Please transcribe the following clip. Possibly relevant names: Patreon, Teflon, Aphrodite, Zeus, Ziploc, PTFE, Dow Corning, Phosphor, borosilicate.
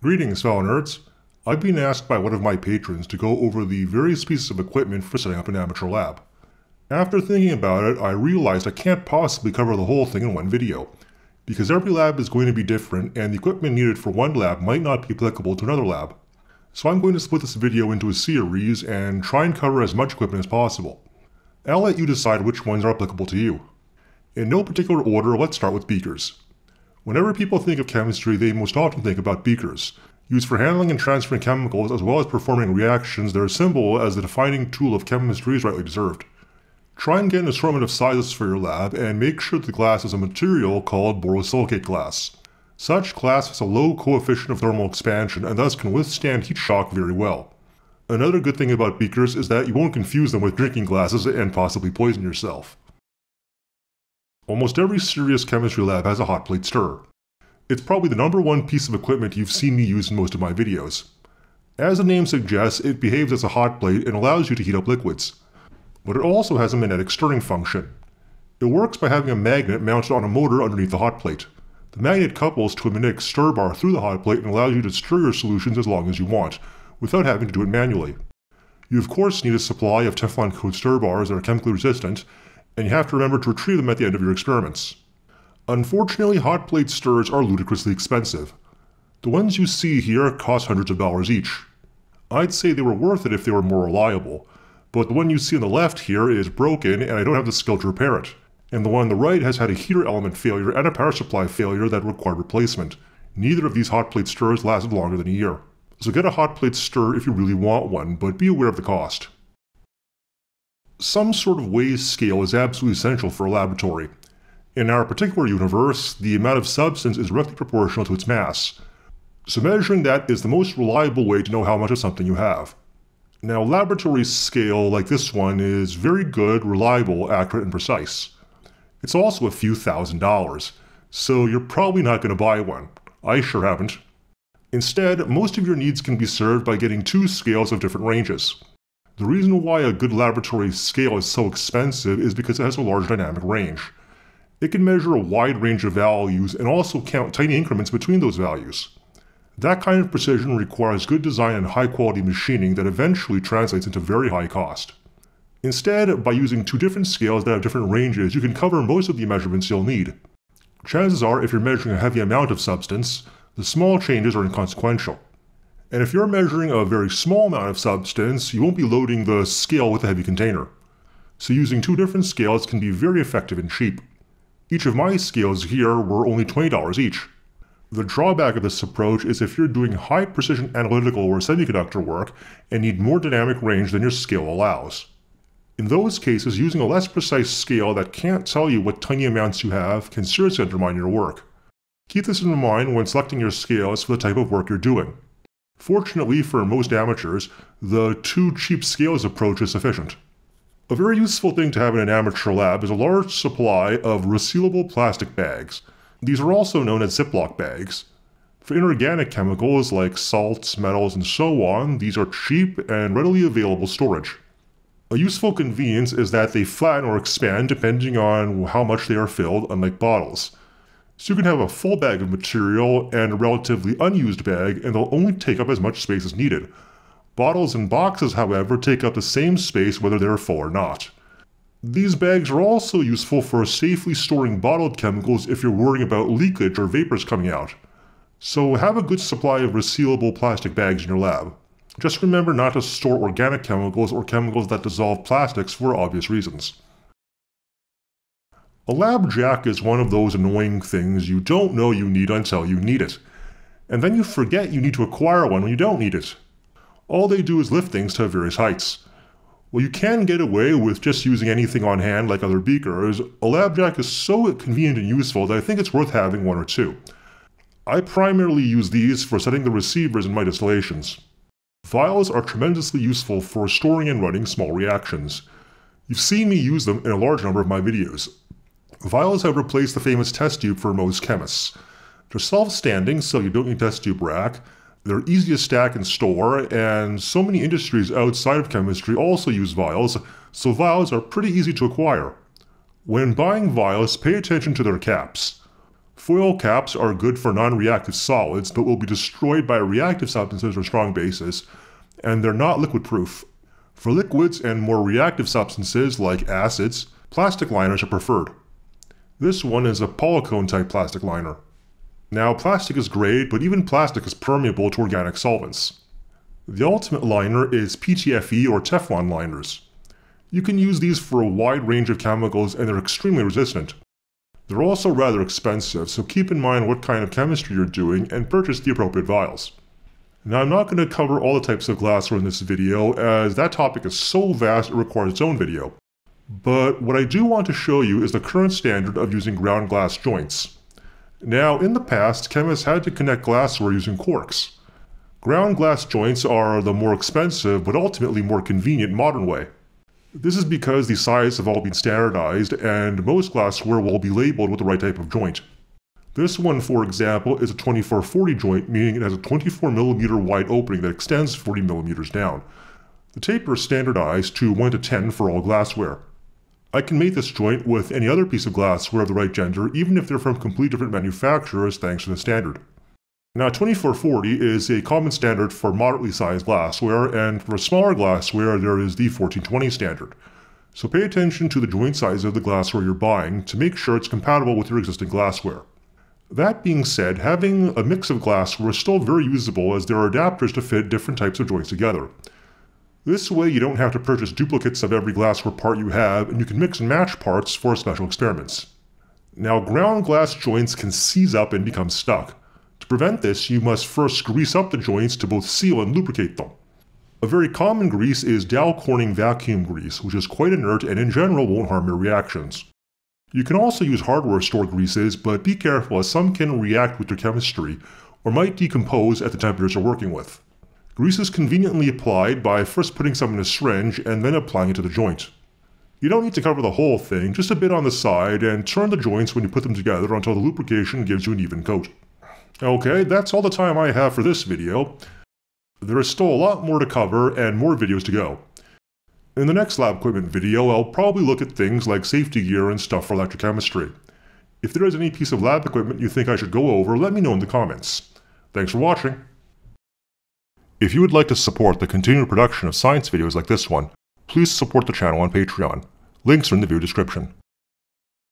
Greetings, fellow nerds. I've been asked by one of my patrons to go over the various pieces of equipment for setting up an amateur lab. After thinking about it, I realized I can't possibly cover the whole thing in one video, because every lab is going to be different and the equipment needed for one lab might not be applicable to another lab. So I'm going to split this video into a series and try and cover as much equipment as possible. I'll let you decide which ones are applicable to you. In no particular order, let's start with beakers. Whenever people think of chemistry, they most often think about beakers, used for handling and transferring chemicals as well as performing reactions that are symbol as the defining tool of chemistry is rightly deserved. Try and get an assortment of sizes for your lab and make sure the glass is a material called borosilicate glass. Such glass has a low coefficient of thermal expansion and thus can withstand heat shock very well. Another good thing about beakers is that you won't confuse them with drinking glasses and possibly poison yourself. Almost every serious chemistry lab has a hot plate stirrer. It's probably the number one piece of equipment you've seen me use in most of my videos. As the name suggests, it behaves as a hot plate and allows you to heat up liquids. But it also has a magnetic stirring function. It works by having a magnet mounted on a motor underneath the hot plate. The magnet couples to a magnetic stir bar through the hot plate and allows you to stir your solutions as long as you want, without having to do it manually. You of course need a supply of Teflon-coated stir bars that are chemically resistant, and you have to remember to retrieve them at the end of your experiments. Unfortunately, hot plate stirrers are ludicrously expensive. The ones you see here cost hundreds of dollars each. I'd say they were worth it if they were more reliable, but the one you see on the left here is broken and I don't have the skill to repair it, and the one on the right has had a heater element failure and a power supply failure that required replacement. Neither of these hot plate stirrers lasted longer than a year. So get a hot plate stirrer if you really want one, but be aware of the cost. Some sort of Weis scale is absolutely essential for a laboratory. In our particular universe, the amount of substance is roughly proportional to its mass. So measuring that is the most reliable way to know how much of something you have. Now, laboratory scale like this one is very good, reliable, accurate, and precise. It's also a few $1,000s, so you're probably not going to buy one. I sure haven't. Instead, most of your needs can be served by getting two scales of different ranges. The reason why a good laboratory scale is so expensive is because it has a large dynamic range. It can measure a wide range of values and also count tiny increments between those values. That kind of precision requires good design and high-quality machining that eventually translates into very high cost. Instead, by using two different scales that have different ranges, you can cover most of the measurements you'll need. Chances are, if you're measuring a heavy amount of substance, the small changes are inconsequential. And if you're measuring a very small amount of substance, you won't be loading the scale with a heavy container. So using two different scales can be very effective and cheap. Each of my scales here were only $20 each. The drawback of this approach is if you're doing high precision analytical or semiconductor work and need more dynamic range than your scale allows. In those cases, using a less precise scale that can't tell you what tiny amounts you have can seriously undermine your work. Keep this in mind when selecting your scales for the type of work you're doing. Fortunately for most amateurs, the two cheap scales approach is sufficient. A very useful thing to have in an amateur lab is a large supply of resealable plastic bags. These are also known as Ziploc bags. For inorganic chemicals like salts, metals, and so on, these are cheap and readily available storage. A useful convenience is that they flatten or expand depending on how much they are filled, unlike bottles. So you can have a full bag of material and a relatively unused bag, and they'll only take up as much space as needed. Bottles and boxes, however, take up the same space whether they're full or not. These bags are also useful for safely storing bottled chemicals if you're worrying about leakage or vapors coming out. So have a good supply of resealable plastic bags in your lab. Just remember not to store organic chemicals or chemicals that dissolve plastics for obvious reasons. A lab jack is one of those annoying things you don't know you need until you need it, and then you forget you need to acquire one when you don't need it. All they do is lift things to various heights. While you can get away with just using anything on hand like other beakers, a lab jack is so convenient and useful that I think it's worth having one or two. I primarily use these for setting the receivers in my distillations. Vials are tremendously useful for storing and running small reactions. You've seen me use them in a large number of my videos. Vials have replaced the famous test tube for most chemists. They're self-standing, so you don't need a test tube rack. They're easy to stack and store, and so many industries outside of chemistry also use vials, so vials are pretty easy to acquire. When buying vials, pay attention to their caps. Foil caps are good for non-reactive solids, but will be destroyed by reactive substances or strong bases, and they're not liquid proof. For liquids and more reactive substances like acids, plastic liners are preferred. This one is a polycone type plastic liner. Now, plastic is great, but even plastic is permeable to organic solvents. The ultimate liner is PTFE or Teflon liners. You can use these for a wide range of chemicals and they're extremely resistant. They're also rather expensive, so keep in mind what kind of chemistry you're doing and purchase the appropriate vials. Now, I'm not going to cover all the types of glassware in this video, as that topic is so vast it requires its own video. But what I do want to show you is the current standard of using ground glass joints. Now, in the past, chemists had to connect glassware using corks. Ground glass joints are the more expensive, but ultimately more convenient modern way. This is because the sizes have all been standardized, and most glassware will be labeled with the right type of joint. This one, for example, is a 2440 joint, meaning it has a 24mm wide opening that extends 40mm down. The taper is standardized to 1 to 10 for all glassware. I can make this joint with any other piece of glassware of the right gender, even if they're from completely different manufacturers, thanks to the standard. Now, 2440 is a common standard for moderately sized glassware, and for smaller glassware there is the 1420 standard. So pay attention to the joint size of the glassware you're buying to make sure it's compatible with your existing glassware. That being said, having a mix of glassware is still very usable, as there are adapters to fit different types of joints together. This way you don't have to purchase duplicates of every glassware part you have, and you can mix and match parts for special experiments. Now, ground glass joints can seize up and become stuck. To prevent this, you must first grease up the joints to both seal and lubricate them. A very common grease is Dow Corning vacuum grease, which is quite inert and in general won't harm your reactions. You can also use hardware store greases, but be careful as some can react with your chemistry or might decompose at the temperatures you're working with. Grease is conveniently applied by first putting some in a syringe and then applying it to the joint. You don't need to cover the whole thing, just a bit on the side, and turn the joints when you put them together until the lubrication gives you an even coat. Okay, that's all the time I have for this video. There is still a lot more to cover and more videos to go. In the next lab equipment video, I'll probably look at things like safety gear and stuff for electrochemistry. If there is any piece of lab equipment you think I should go over, let me know in the comments. Thanks for watching. If you would like to support the continued production of science videos like this one, please support the channel on Patreon. Links are in the video description.